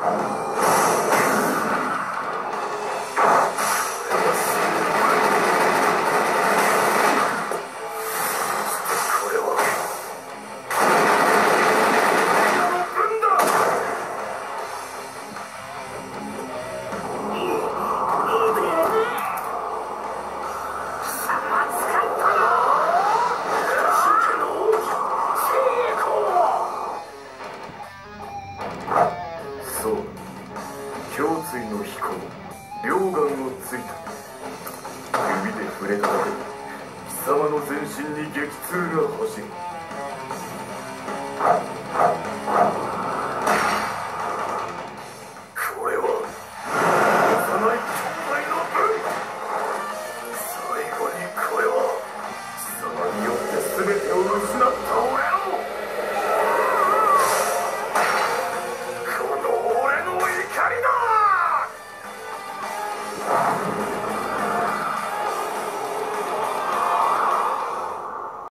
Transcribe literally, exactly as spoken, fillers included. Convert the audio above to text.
貴様の全身に激痛が走る。